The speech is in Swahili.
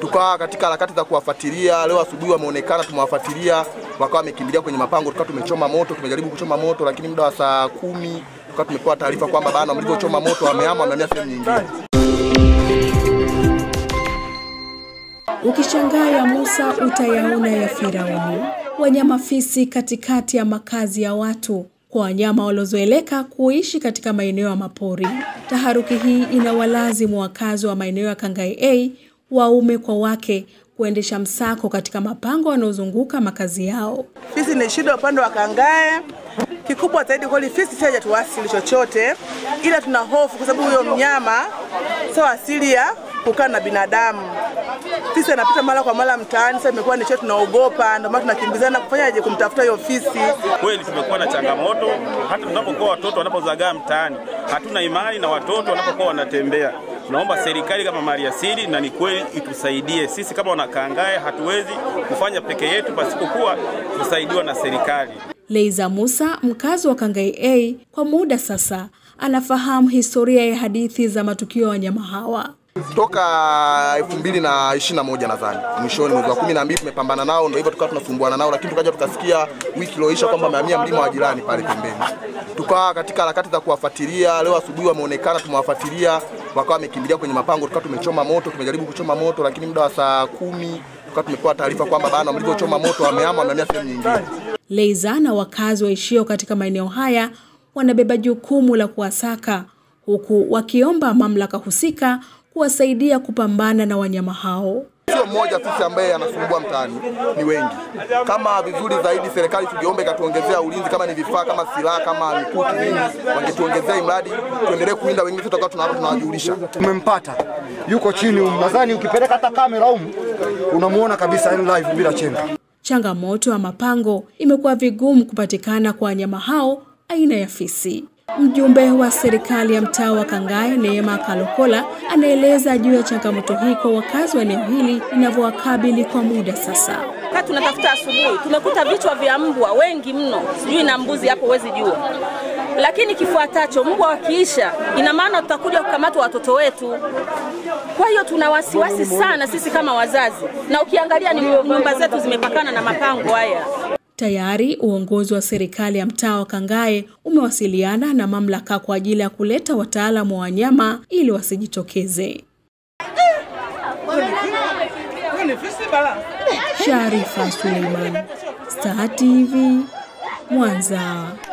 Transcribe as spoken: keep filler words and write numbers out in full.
Tukawa katika harakati za kuwafuatilia, leo asubuhi wameonekana tumewafuatilia, wakawa wamekimbilia kwenye mapango, tukawa tumechoma moto, tumejaribu kuchoma moto lakini muda wa saa kumi tukawa tumepewa taarifa kwamba bana mlivyochoma moto wamehama wamehamia sehemu nyingine. Ukishangaa Musa utayaona ya Firauni. Wanyama fisi katikati ya makazi ya watu, kwa wanyama walozoeleka kuishi katika maeneo ya mapori. Taharuki hii inawalazimu wakazi wa maeneo ya Kangae waume kwa wake kuendesha msako katika mapango yanozunguka makazi yao. Fisi ni shida upande wa Kangae. Kikubwa zaidi kweli fisi si hajatuasili chochote, ila tuna hofu kwa sababu huyo mnyama sio asili ya kukaa na binadamu. Fisi anapita mara kwa mara mtaani, sasa imekuwa ni chetu tunaogopa, ndio maana tunakimbizana kufanyaje kumtafuta hiyo fisi. Kweli tumekuwa na changamoto, hata tunapokuwa watoto wanapozagaa mtaani, hatuna imani na watoto wanapokuwa wanatembea. Naomba serikali kama maliasili na ni kweli itusaidie. Sisi kama wanakangae hatuwezi kufanya peke yetu pasipokuwa kusaidiwa na serikali. Leiza Musa, mkazi wa Kangae, kwa muda sasa anafahamu historia ya hadithi za matukio ya wanyama hawa. Toka elfu mbili na ishirini na moja nadhani mwishoni mwezi wa kumi na mbili tumepambana nao, ndio hivyo tukawa tunasumbuana nao, lakini tukaja tukasikia wiki iliyoisha kwamba wamehamia mlima wa jirani pale pembeni. Tukawa katika harakati za kuwafuatilia, leo asubuhi wameonekana tumewafuatilia, wakawa wamekimbilia kwenye mapango, tukawa tumechoma moto, tumejaribu kuchoma moto lakini muda wa saa kumi tukawa tumepewa taarifa kwamba bana mlivyochoma moto wamehama wamehamia sehemu nyingine. Leiza na wakazi waishio katika maeneo haya wanabeba jukumu la kuwasaka, huku wakiomba mamlaka husika kuwasaidia kupambana na wanyama hao. Sio mmoja fisi ambaye anasumbua mtaani, ni wengi. Kama vizuri zaidi serikali tujiombe katuongezea ulinzi, kama ni vifaa kama silaha kama mikuki nini wangetuongezea imradi tuendelee kuinda wengine tutakao tunao tunawajulisha. Tumempata. Yuko chini nadhani ukipeleka hata kamera huko unamuona kabisa in live bila chenga. Changamoto ya mapango imekuwa vigumu kupatikana kwa wanyama hao aina ya fisi. Mjumbe wa serikali ya mtaa wa Kangae, Neema Kalohola, anaeleza juu ya changamoto hii kwa wakazi wa eneo hili inavyowakabili kwa muda sasa. Kati tunatafuta asubuhi, tumekuta vichwa vya mbwa wengi mno, sijui na mbuzi hapo wezi jua. Lakini kifuatacho mbwa wakiisha, ina maana tutakuja kukamata watoto wetu. Kwa hiyo tuna wasiwasi sana sisi kama wazazi. Na ukiangalia ni nyumba zetu zimepakana na mapango haya. Tayari uongozi wa serikali ya mtaa wa Kangae umewasiliana na mamlaka kwa ajili ya kuleta wataalamu wa wanyama ili wasijitokeze. Sharifa Suleiman, Star T V, Mwanza.